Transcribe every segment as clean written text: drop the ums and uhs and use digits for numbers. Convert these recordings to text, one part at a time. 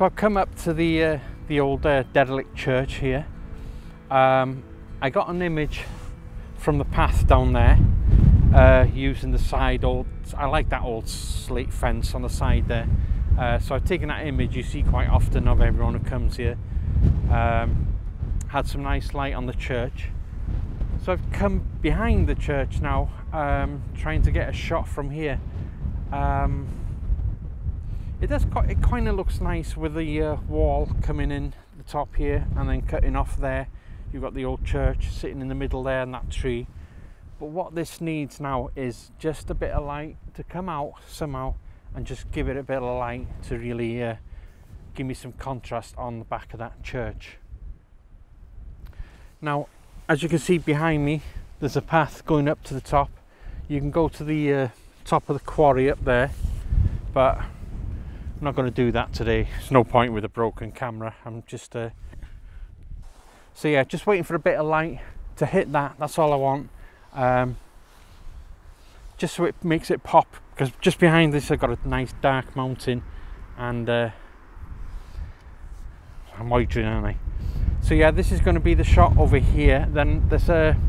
So I've come up to the old Dedelic church here. I got an image from the path down there, using the side old, I like that old slate fence on the side there. So I've taken that image you see quite often of everyone who comes here. Had some nice light on the church. So I've come behind the church now, trying to get a shot from here. It kind of looks nice with the wall coming in the top here and then cutting off there. You've got the old church sitting in the middle there and that tree. But what this needs now is just a bit of light to come out somehow and just give it a bit of light to really give me some contrast on the back of that church. Now, as you can see behind me, there's a path going up to the top. You can go to the top of the quarry up there, but I'm not going to do that today. There's no point with a broken camera. I'm just... So yeah, just waiting for a bit of light to hit that. That's all I want. Just so it makes it pop, because just behind this I've got a nice dark mountain and I'm loitering, aren't I? So yeah, this is going to be the shot over here. Then there's an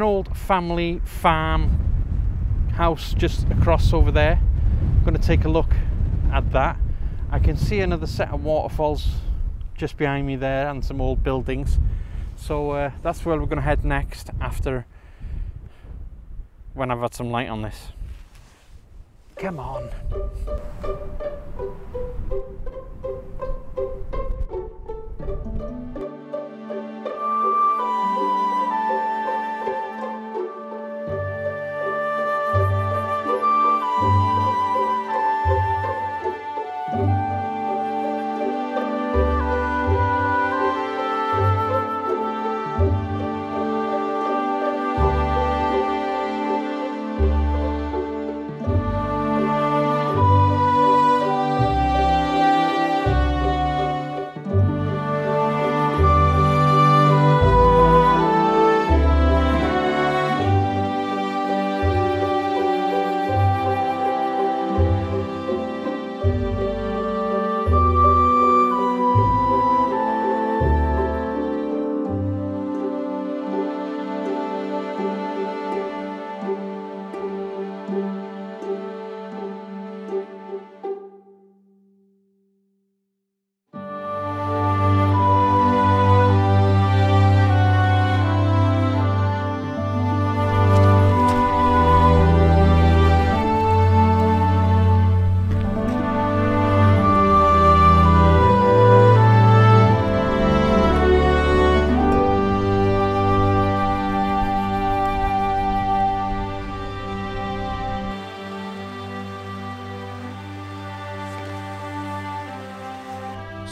old family farm house just across over there. I'm going to take a look at that. I can see another set of waterfalls just behind me there and some old buildings. So that's where we're going to head next, after when I've had some light on this. Come on.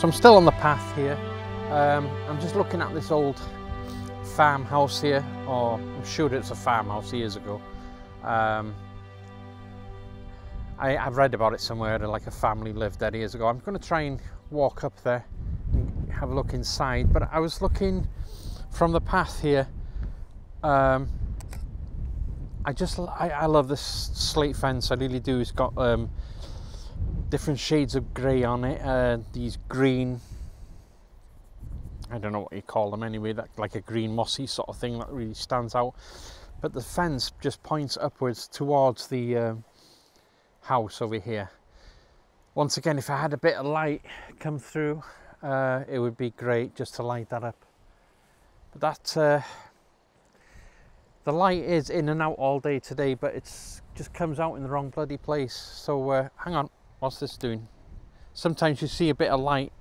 So I'm still on the path here. I'm just looking at this old farmhouse here, or I'm sure it's a farmhouse years ago. I've read about it somewhere, like a family lived there years ago. I'm going to try and walk up there and have a look inside, but I was looking from the path here. I love this slate fence, I really do. It's got different shades of grey on it, these green, I don't know what you call them anyway, that like a green mossy sort of thing that really stands out. But the fence just points upwards towards the house over here. Once again, if I had a bit of light come through, it would be great just to light that up. But that the light is in and out all day today, but it's just comes out in the wrong bloody place. So hang on. What's this doing? Sometimes you see a bit of light.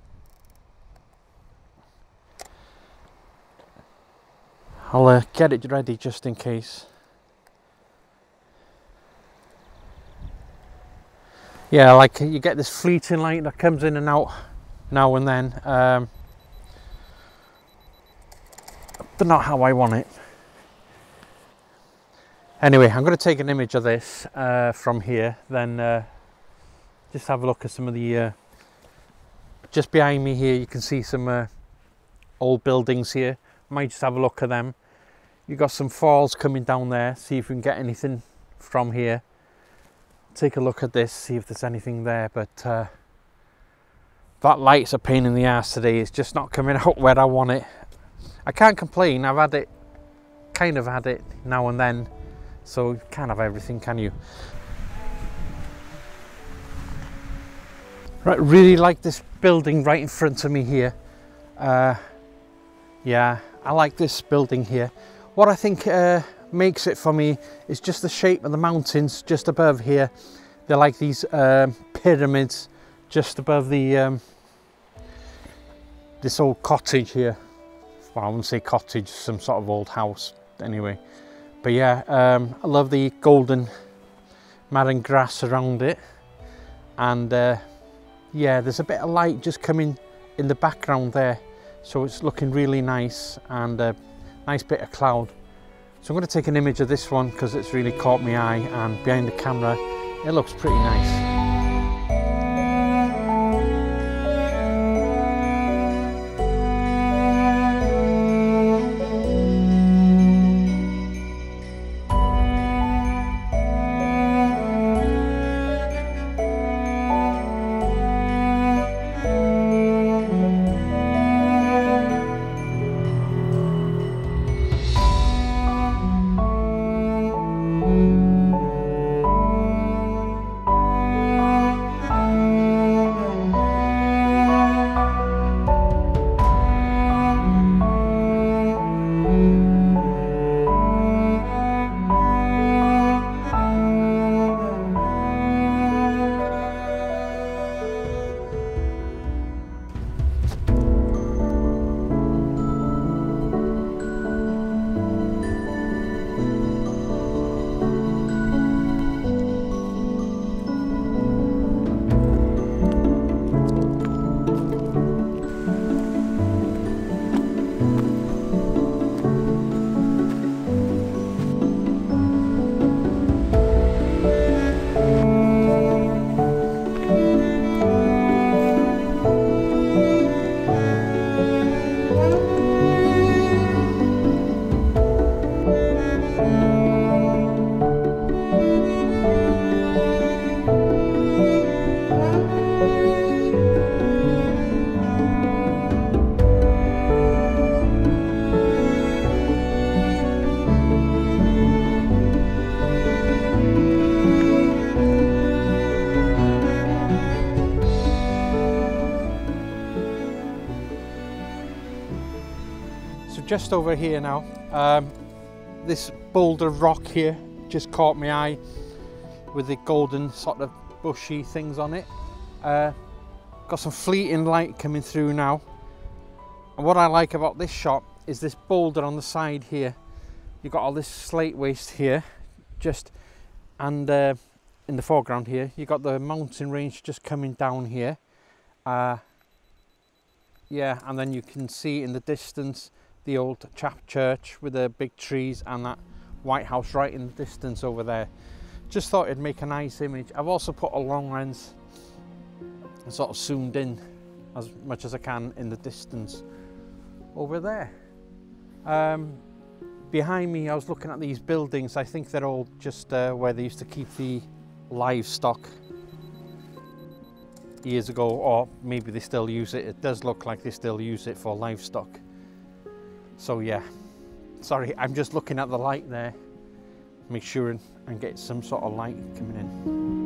I'll get it ready just in case. Yeah, like you get this fleeting light that comes in and out now and then. But not how I want it. Anyway, I'm going to take an image of this from here, then just have a look at some of the, just behind me here, you can see some old buildings here. Might just have a look at them. You've got some falls coming down there, see if we can get anything from here. Take a look at this, see if there's anything there, but That light's a pain in the ass today. It's just not coming out where I want it. I can't complain. I've had it, kind of had it now and then. So you can't have everything, can you? Right, really like this building right in front of me here. Yeah, I like this building here. What I think makes it for me is just the shape of the mountains just above here. They're like these pyramids just above the this old cottage here. Well, I wouldn't say cottage, some sort of old house anyway. But yeah, I love the golden marron grass around it. And yeah, there's a bit of light just coming in the background there. So it's looking really nice, and a nice bit of cloud. So I'm going to take an image of this one because it's really caught my eye, and behind the camera it looks pretty nice. Just over here now, this boulder rock here just caught my eye with the golden sort of bushy things on it. Got some fleeting light coming through now, and what I like about this shot is this boulder on the side here. You've got all this slate waste here just, and in the foreground here you've got the mountain range just coming down here. Yeah, and then you can see in the distance the old chap church with the big trees and that white house right in the distance over there. Just thought it'd make a nice image. I've also put a long lens and sort of zoomed in as much as I can in the distance over there. Behind me I was looking at these buildings. I think they're all just where they used to keep the livestock years ago, or maybe they still use it. It does look like they still use it for livestock. So yeah, sorry, I'm just looking at the light there. Make sure and get some sort of light coming in.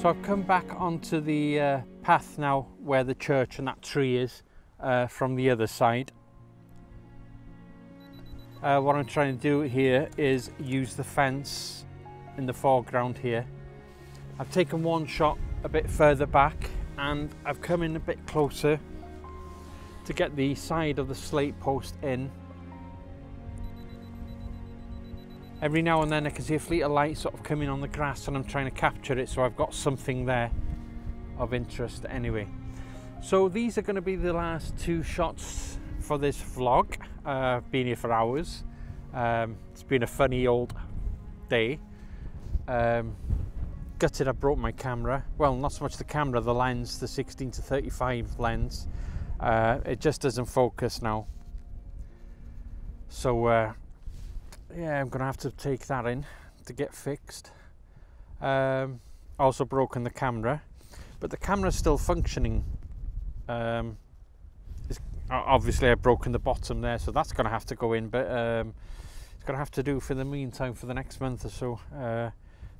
So I've come back onto the path now where the church and that tree is from the other side. What I'm trying to do here is use the fence in the foreground here. I've taken one shot a bit further back and I've come in a bit closer to get the side of the slate post in. Every now and then I can see a fleet of light sort of coming on the grass and I'm trying to capture it, so I've got something there of interest anyway. So these are going to be the last two shots for this vlog. I've been here for hours. It's been a funny old day. Gutted I broke my camera. Well, not so much the camera, the lens, the 16 to 35 lens. It just doesn't focus now. So yeah, I'm gonna have to take that in to get fixed. Also broken the camera, but the camera's still functioning. Obviously I've broken the bottom there, so that's gonna have to go in, but it's gonna have to do for the meantime for the next month or so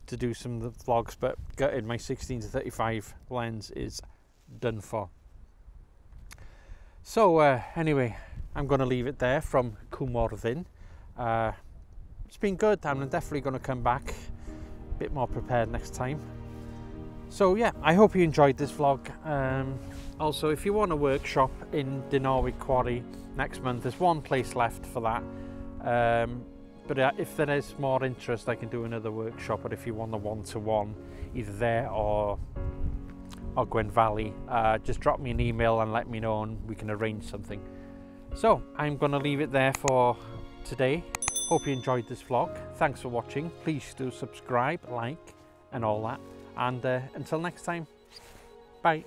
to do some of the vlogs. But gutted, my 16 to 35 lens is done for. So anyway, I'm gonna leave it there from Cwmorthin. It's been good. I'm definitely going to come back a bit more prepared next time. So yeah, I hope you enjoyed this vlog. Also, if you want a workshop in Dinorwig Quarry next month, there's one place left for that. But if there is more interest, I can do another workshop. But if you want a one-to-one, either there or Ogwen Valley, just drop me an email and let me know and we can arrange something. So I'm going to leave it there for today. Hope you enjoyed this vlog. Thanks for watching. Please do subscribe, like and all that, and until next time, bye.